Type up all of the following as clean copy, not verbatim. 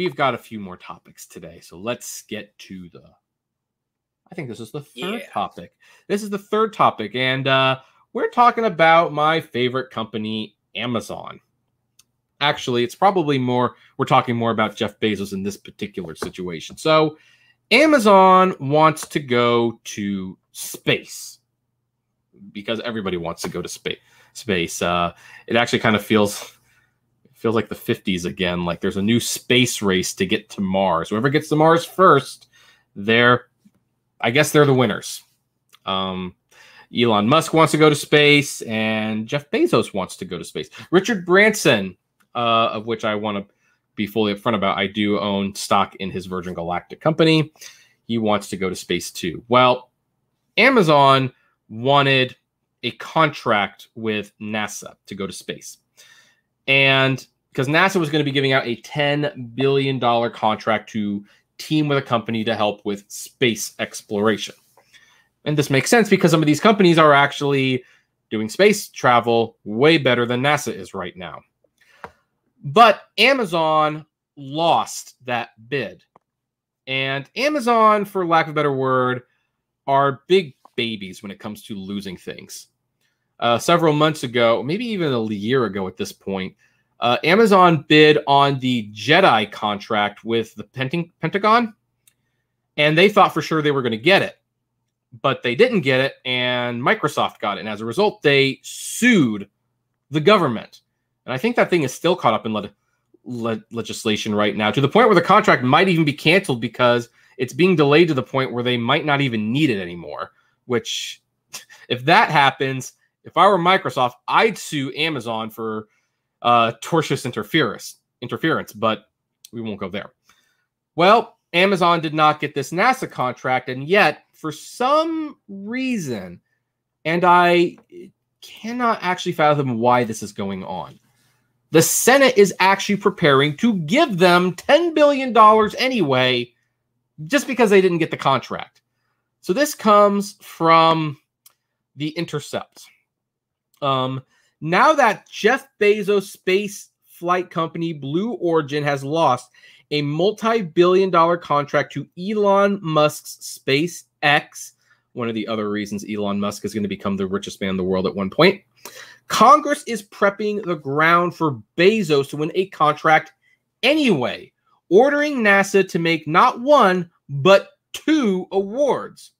We've got a few more topics today, so let's get to the... I think this is the third topic. This is the third topic, and we're talking about my favorite company, Amazon. Actually, it's probably more... We're talking more about Jeff Bezos in this particular situation. So Amazon wants to go to space because everybody wants to go to space. It actually kind of feels like the 50s again. Like there's a new space race to get to Mars. Whoever gets to Mars first, I guess they're the winners. Elon Musk wants to go to space, and Jeff Bezos wants to go to space. Richard Branson, of which I want to be fully upfront about, I do own stock in his Virgin Galactic company. He wants to go to space too. Well, Amazon wanted a contract with NASA to go to space. And because NASA was going to be giving out a $10 billion contract to team with a company to help with space exploration. And this makes sense because some of these companies are actually doing space travel way better than NASA is right now. But Amazon lost that bid. And Amazon, for lack of a better word, are big babies when it comes to losing things. Several months ago, maybe even a year ago at this point, Amazon bid on the Jedi contract with the Pentagon, and they thought for sure they were going to get it, but they didn't get it, and Microsoft got it, and as a result, they sued the government. And I think that thing is still caught up in legislation right now, to the point where the contract might even be canceled because it's being delayed to the point where they might not even need it anymore, which if that happens... If I were Microsoft, I'd sue Amazon for tortious interference, but we won't go there. Well, Amazon did not get this NASA contract, and yet, for some reason, and I cannot actually fathom why this is going on, the Senate is actually preparing to give them $10 billion anyway, just because they didn't get the contract. So this comes from the Intercept. Now that Jeff Bezos' space flight company Blue Origin has lost a multi-billion-dollar contract to Elon Musk's SpaceX, one of the other reasons Elon Musk is going to become the richest man in the world at one point, Congress is prepping the ground for Bezos to win a contract anyway, ordering NASA to make not one, but two awards.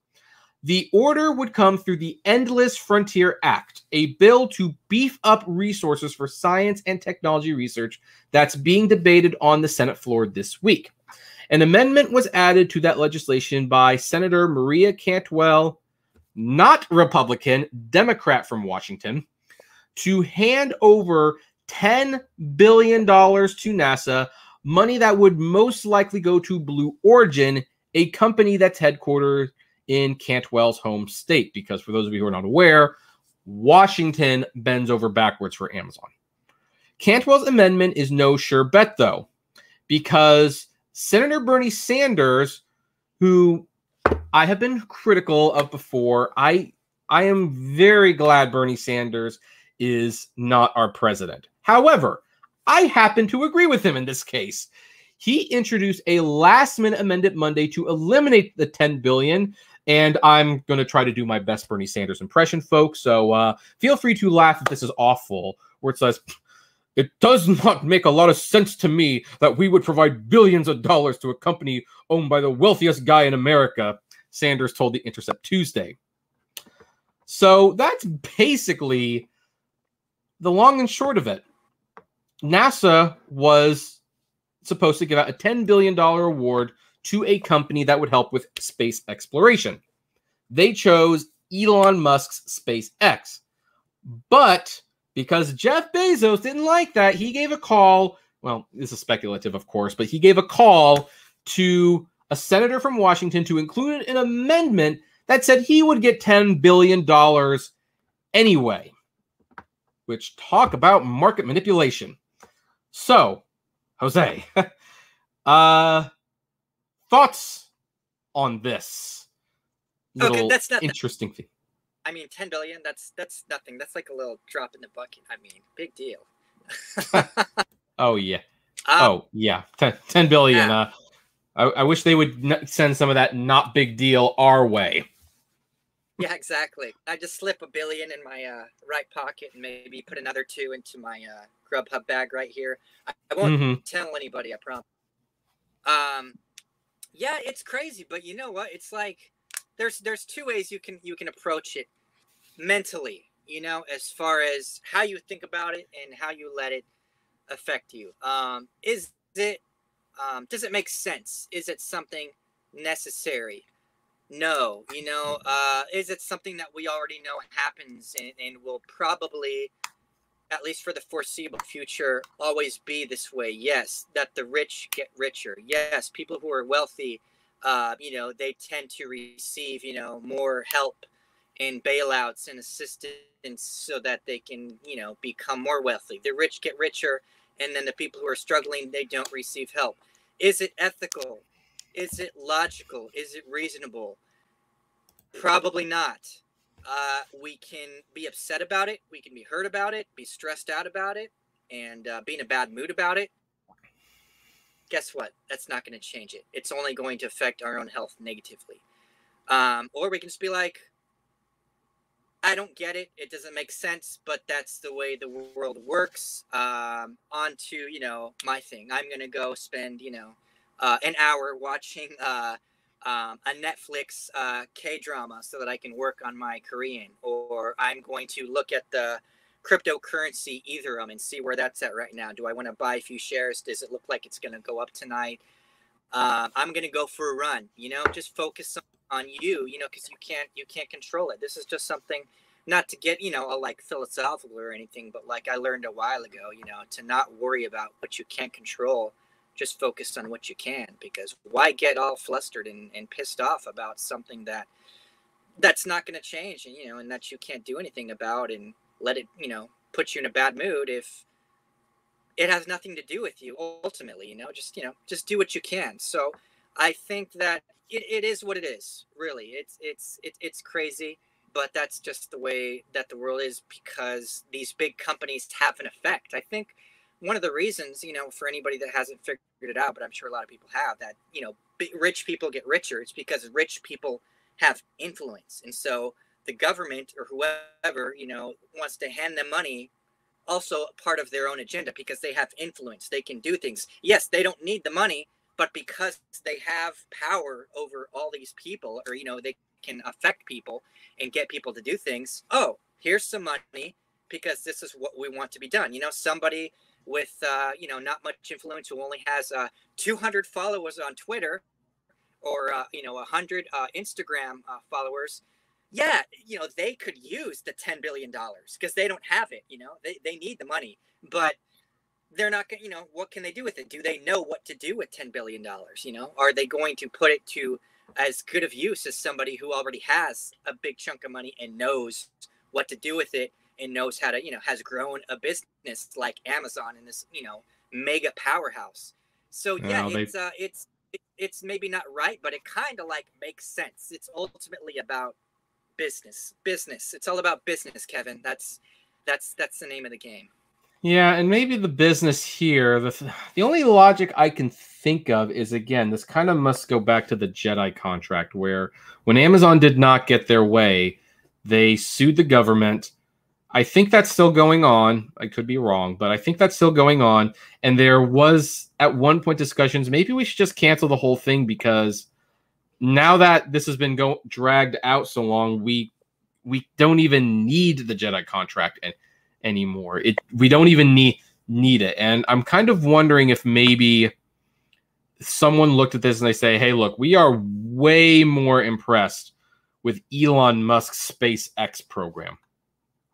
The order would come through the Endless Frontier Act, a bill to beef up resources for science and technology research that's being debated on the Senate floor this week. An amendment was added to that legislation by Senator Maria Cantwell, not Republican, Democrat from Washington, to hand over $10 billion to NASA, money that would most likely go to Blue Origin, a company that's headquartered in Cantwell's home state, because for those of you who are not aware, Washington bends over backwards for Amazon. Cantwell's amendment is no sure bet, though, because Senator Bernie Sanders, who I have been critical of before, I am very glad Bernie Sanders is not our president. However, I happen to agree with him in this case. He introduced a last-minute amendment Monday to eliminate the $10 billion, and I'm going to try to do my best Bernie Sanders impression, folks, so feel free to laugh if this is awful, where it says, "It does not make a lot of sense to me that we would provide billions of dollars to a company owned by the wealthiest guy in America," Sanders told The Intercept Tuesday. So that's basically the long and short of it. NASA was supposed to give out a $10 billion award to a company that would help with space exploration. They chose Elon Musk's SpaceX. But because Jeff Bezos didn't like that, he gave a call, well, this is speculative, of course, but he gave a call to a senator from Washington to include an amendment that said he would get $10 billion anyway, which talk about market manipulation. So, Jose, thoughts on this little interesting thing? I mean, $10 billion, that's nothing. That's like a little drop in the bucket. I mean, big deal. Oh, yeah. Oh, yeah, 10 billion. Yeah. I wish they would send some of that not big deal our way. Yeah, exactly. I just slip $1 billion in my right pocket and maybe put another 2 into my GrubHub bag right here. I won't tell anybody, I promise. Yeah, it's crazy, but you know what? It's like there's two ways you can approach it mentally, you know, as far as how you think about it and how you let it affect you. Does it make sense? Is it something necessary? No, you know, is it something that we already know happens and will probably, at least for the foreseeable future, always be this way? Yes, that the rich get richer. Yes, people who are wealthy, you know, they tend to receive, you know, more help and bailouts and assistance so that they can, you know, become more wealthy. The rich get richer, and then the people who are struggling, they don't receive help. Is it ethical? Is it logical? Is it reasonable? Probably not. We can be upset about it. We can be hurt about it, be stressed out about it, and be in a bad mood about it. Guess what? That's not going to change it. It's only going to affect our own health negatively. Or we can just be like, I don't get it. It doesn't make sense, but that's the way the world works. On to, you know, my thing. I'm going to go spend, you know, an hour watching a Netflix K-drama so that I can work on my Korean, or I'm going to look at the cryptocurrency Ethereum and see where that's at right now. Do I want to buy a few shares? Does it look like it's going to go up tonight? I'm going to go for a run, you know, just focus on you, you know, because you can't control it. This is just something, not to get, you know, like philosophical or anything, but like I learned a while ago, you know, to not worry about what you can't control. Just focus on what you can, because why get all flustered and pissed off about something that's not going to change, and, you know, and that you can't do anything about, and let it, you know, put you in a bad mood if it has nothing to do with you ultimately, you know, just do what you can. So I think that it is what it is, really. It's crazy, but that's just the way that the world is, because these big companies have an effect. I think one of the reasons, you know, for anybody that hasn't figured it out, but I'm sure a lot of people have, that, you know, rich people get richer. It's because rich people have influence. And so the government or whoever, you know, wants to hand them money, also part of their own agenda, because they have influence. They can do things. Yes, they don't need the money, but because they have power over all these people, or, you know, they can affect people and get people to do things. Oh, here's some money because this is what we want to be done. You know, somebody with, you know, not much influence, who only has 200 followers on Twitter, or, you know, 100 Instagram followers. Yeah, you know, they could use the $10 billion because they don't have it. You know, they need the money, but they're not going to, you know, what can they do with it? Do they know what to do with $10 billion? You know, are they going to put it to as good of use as somebody who already has a big chunk of money and knows what to do with it, and knows how to, you know, has grown a business like Amazon in this, you know, mega powerhouse? So yeah, no, it's maybe not right, but it kind of like makes sense. It's ultimately about business. It's all about business, Kevin. That's the name of the game. Yeah. And maybe the business here, the only logic I can think of is, again, this kind of must go back to the Jedi contract, where when Amazon did not get their way, they sued the government. I think that's still going on. I could be wrong, but I think that's still going on. And there was at one point discussions, maybe we should just cancel the whole thing, because now that this has been dragged out so long, we don't even need the Jedi contract anymore. We don't even need it. And I'm kind of wondering if maybe someone looked at this and they say, hey, look, we are way more impressed with Elon Musk's SpaceX program.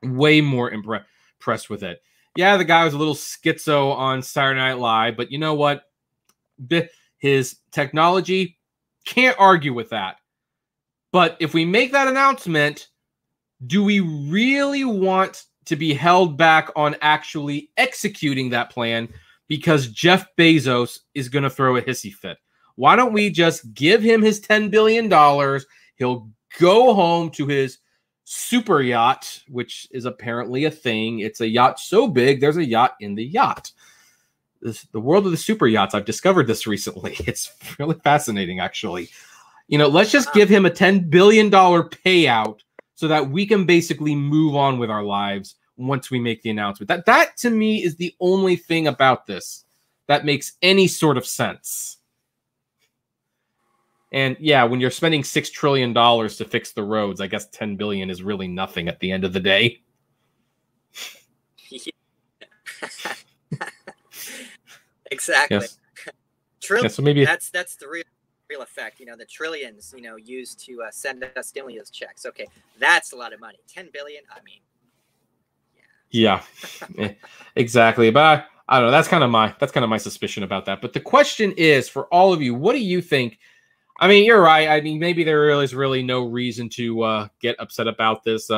Way more impressed with it. Yeah, the guy was a little schizo on Saturday Night Live, but you know what? His technology, can't argue with that. But if we make that announcement, do we really want to be held back on actually executing that plan because Jeff Bezos is going to throw a hissy fit? Why don't we just give him his $10 billion? He'll go home to his super yacht, which is apparently a thing. It's a yacht so big, there's a yacht in the yacht. the world of the super yachts. I've discovered this recently. It's really fascinating, actually. You know, let's just give him a $10 billion payout so that we can basically move on with our lives once we make the announcement. That to me is the only thing about this that makes any sort of sense. And yeah, when you're spending $6 trillion to fix the roads, I guess $10 billion is really nothing at the end of the day. Exactly. Yes. Trillion, yeah, so maybe that's the real effect, you know, the trillions, you know, used to send us stimulus checks. Okay, that's a lot of money. 10 billion, I mean. Yeah, yeah. Exactly. But I don't know, that's kind of my suspicion about that. But the question is for all of you, what do you think? I mean, you're right. I mean, maybe there is really no reason to get upset about this.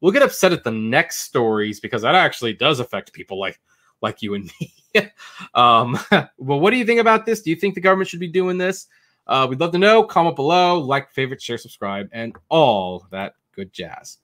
We'll get upset at the next stories because that actually does affect people like you and me. Well, what do you think about this? Do you think the government should be doing this? We'd love to know. Comment below, like, favorite, share, subscribe, and all that good jazz.